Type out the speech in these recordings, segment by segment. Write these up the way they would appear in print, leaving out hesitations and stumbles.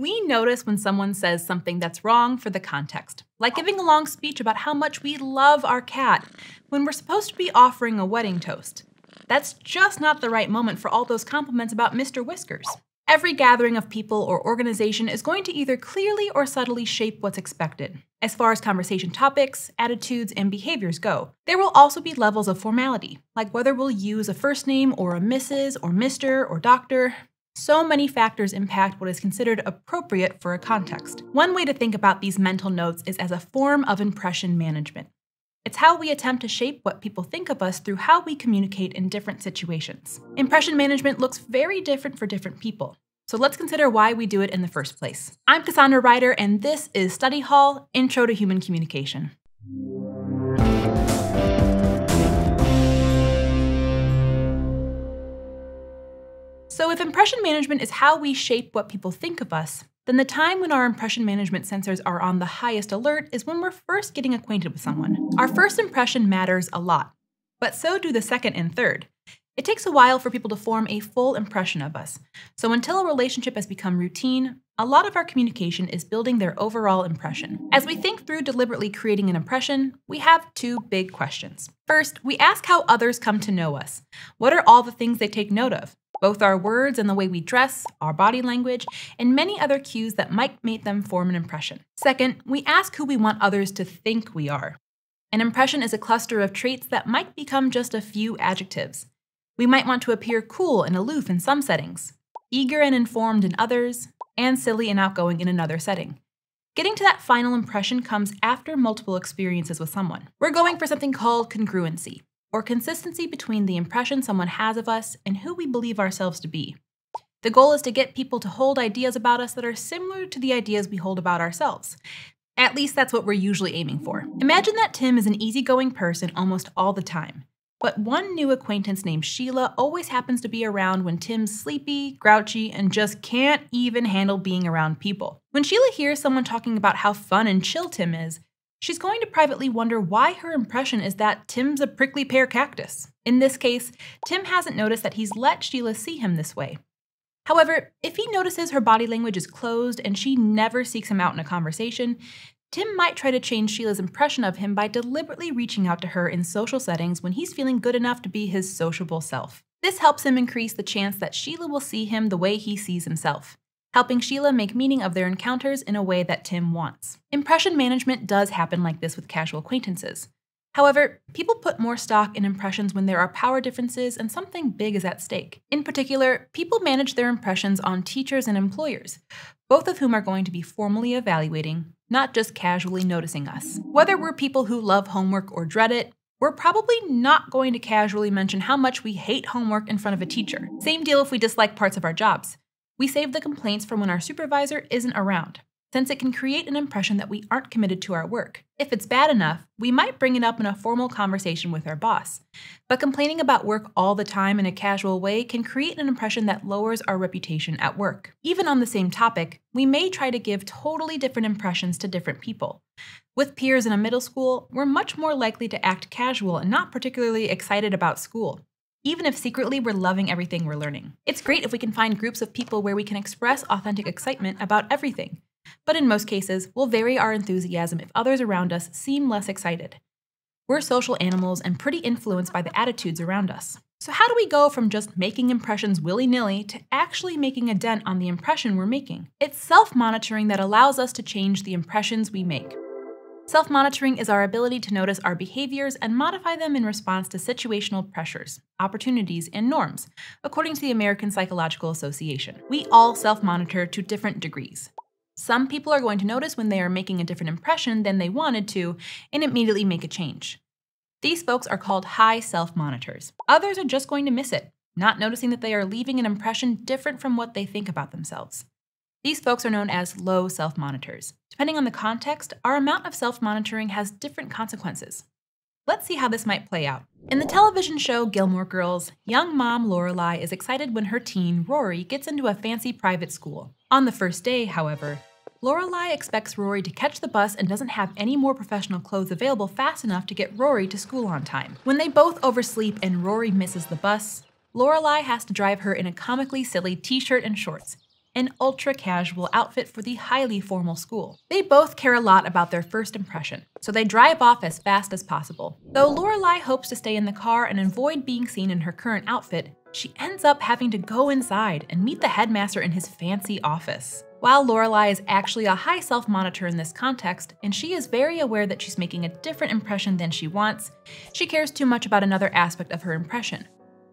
We notice when someone says something that's wrong for the context, like giving a long speech about how much we love our cat when we're supposed to be offering a wedding toast. That's just not the right moment for all those compliments about Mr. Whiskers. Every gathering of people or organization is going to either clearly or subtly shape what's expected, as far as conversation topics, attitudes, and behaviors go. There will also be levels of formality, like whether we'll use a first name or a Mrs. or Mr. or Dr. So many factors impact what is considered appropriate for a context. One way to think about these mental notes is as a form of impression management. It's how we attempt to shape what people think of us through how we communicate in different situations. Impression management looks very different for different people. So let's consider why we do it in the first place. I'm Cassandra Ryder, and this is Study Hall, Intro to Human Communication. So if impression management is how we shape what people think of us, then the time when our impression management sensors are on the highest alert is when we're first getting acquainted with someone. Our first impression matters a lot, but so do the second and third. It takes a while for people to form a full impression of us. So until a relationship has become routine, a lot of our communication is building their overall impression. As we think through deliberately creating an impression, we have two big questions. First, we ask how others come to know us. What are all the things they take note of? Both our words and the way we dress, our body language, and many other cues that might make them form an impression. Second, we ask who we want others to think we are. An impression is a cluster of traits that might become just a few adjectives. We might want to appear cool and aloof in some settings, eager and informed in others, and silly and outgoing in another setting. Getting to that final impression comes after multiple experiences with someone. We're going for something called congruency, or consistency between the impression someone has of us and who we believe ourselves to be. The goal is to get people to hold ideas about us that are similar to the ideas we hold about ourselves. At least that's what we're usually aiming for. Imagine that Tim is an easygoing person almost all the time, but one new acquaintance named Sheila always happens to be around when Tim's sleepy, grouchy, and just can't even handle being around people. When Sheila hears someone talking about how fun and chill Tim is, she's going to privately wonder why her impression is that Tim's a prickly pear cactus. In this case, Tim hasn't noticed that he's let Sheila see him this way. However, if he notices her body language is closed and she never seeks him out in a conversation, Tim might try to change Sheila's impression of him by deliberately reaching out to her in social settings when he's feeling good enough to be his sociable self. This helps him increase the chance that Sheila will see him the way he sees himself, helping Sheila make meaning of their encounters in a way that Tim wants. Impression management does happen like this with casual acquaintances. However, people put more stock in impressions when there are power differences and something big is at stake. In particular, people manage their impressions on teachers and employers, both of whom are going to be formally evaluating, not just casually noticing us. Whether we're people who love homework or dread it, we're probably not going to casually mention how much we hate homework in front of a teacher. Same deal if we dislike parts of our jobs. We save the complaints for when our supervisor isn't around, since it can create an impression that we aren't committed to our work. If it's bad enough, we might bring it up in a formal conversation with our boss. But complaining about work all the time in a casual way can create an impression that lowers our reputation at work. Even on the same topic, we may try to give totally different impressions to different people. With peers in a middle school, we're much more likely to act casual and not particularly excited about school, even if secretly we're loving everything we're learning. It's great if we can find groups of people where we can express authentic excitement about everything, but in most cases, we'll vary our enthusiasm if others around us seem less excited. We're social animals and pretty influenced by the attitudes around us. So how do we go from just making impressions willy-nilly to actually making a dent on the impression we're making? It's self-monitoring that allows us to change the impressions we make. Self-monitoring is our ability to notice our behaviors and modify them in response to situational pressures, opportunities, and norms, according to the American Psychological Association. We all self-monitor to different degrees. Some people are going to notice when they are making a different impression than they wanted to and immediately make a change. These folks are called high self-monitors. Others are just going to miss it, not noticing that they are leaving an impression different from what they think about themselves. These folks are known as low self-monitors. Depending on the context, our amount of self-monitoring has different consequences. Let's see how this might play out. In the television show Gilmore Girls, young mom Lorelai is excited when her teen, Rory, gets into a fancy private school. On the first day, however, Lorelai expects Rory to catch the bus and doesn't have any more professional clothes available fast enough to get Rory to school on time. When they both oversleep and Rory misses the bus, Lorelai has to drive her in a comically silly t-shirt and shorts, an ultra-casual outfit for the highly formal school. They both care a lot about their first impression, so they drive off as fast as possible. Though Lorelai hopes to stay in the car and avoid being seen in her current outfit, she ends up having to go inside and meet the headmaster in his fancy office. While Lorelai is actually a high self-monitor in this context, and she is very aware that she's making a different impression than she wants, she cares too much about another aspect of her impression.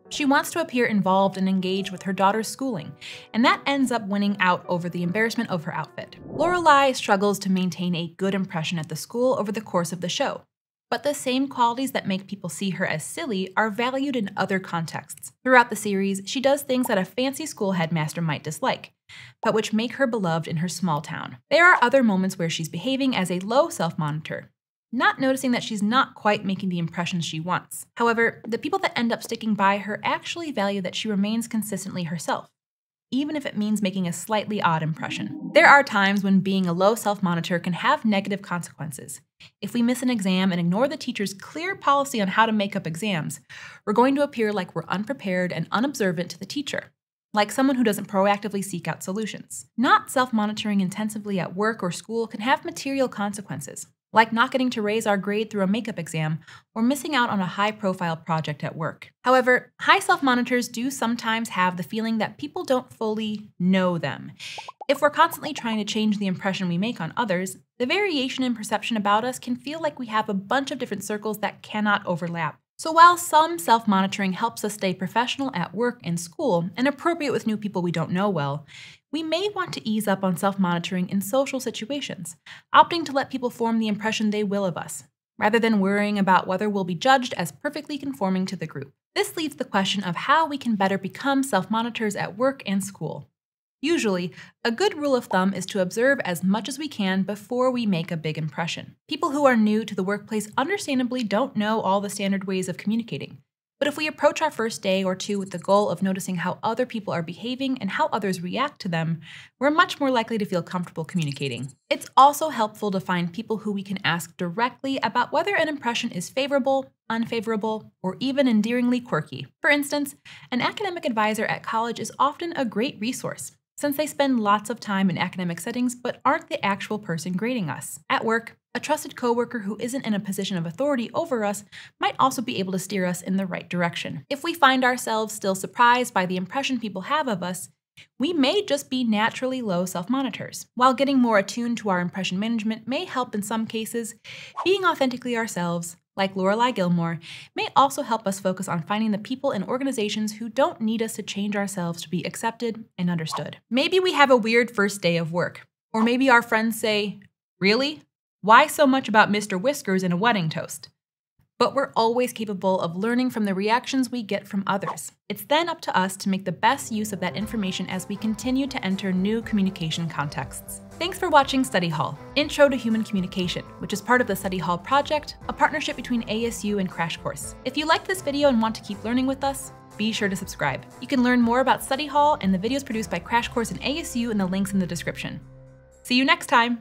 She wants to appear involved and engaged with her daughter's schooling, and that ends up winning out over the embarrassment of her outfit. Lorelai struggles to maintain a good impression at the school over the course of the show, but the same qualities that make people see her as silly are valued in other contexts. Throughout the series, she does things that a fancy school headmaster might dislike, but which make her beloved in her small town. There are other moments where she's behaving as a low self-monitor, not noticing that she's not quite making the impression she wants. However, the people that end up sticking by her actually value that she remains consistently herself, even if it means making a slightly odd impression. There are times when being a low self-monitor can have negative consequences. If we miss an exam and ignore the teacher's clear policy on how to make up exams, we're going to appear like we're unprepared and unobservant to the teacher, like someone who doesn't proactively seek out solutions. Not self-monitoring intensively at work or school can have material consequences, like not getting to raise our grade through a makeup exam or missing out on a high-profile project at work. However, high self-monitors do sometimes have the feeling that people don't fully know them. If we're constantly trying to change the impression we make on others, the variation in perception about us can feel like we have a bunch of different circles that cannot overlap. So while some self-monitoring helps us stay professional at work and school and appropriate with new people we don't know well, we may want to ease up on self-monitoring in social situations, opting to let people form the impression they will of us, rather than worrying about whether we'll be judged as perfectly conforming to the group. This leaves the question of how we can better become self-monitors at work and school. Usually, a good rule of thumb is to observe as much as we can before we make a big impression. People who are new to the workplace understandably don't know all the standard ways of communicating. But if we approach our first day or two with the goal of noticing how other people are behaving and how others react to them, we're much more likely to feel comfortable communicating. It's also helpful to find people who we can ask directly about whether an impression is favorable, unfavorable, or even endearingly quirky. For instance, an academic advisor at college is often a great resource, since they spend lots of time in academic settings but aren't the actual person grading us. At work, a trusted coworker who isn't in a position of authority over us might also be able to steer us in the right direction. If we find ourselves still surprised by the impression people have of us, we may just be naturally low self-monitors. While getting more attuned to our impression management may help in some cases, being authentically ourselves, like Lorelai Gilmore, may also help us focus on finding the people and organizations who don't need us to change ourselves to be accepted and understood. Maybe we have a weird first day of work, or maybe our friends say, "Really? Why so much about Mr. Whiskers in a wedding toast?" But we're always capable of learning from the reactions we get from others. It's then up to us to make the best use of that information as we continue to enter new communication contexts. Thanks for watching Study Hall, Intro to Human Communication, which is part of the Study Hall project, a partnership between ASU and Crash Course. If you liked this video and want to keep learning with us, be sure to subscribe. You can learn more about Study Hall and the videos produced by Crash Course and ASU in the links in the description. See you next time!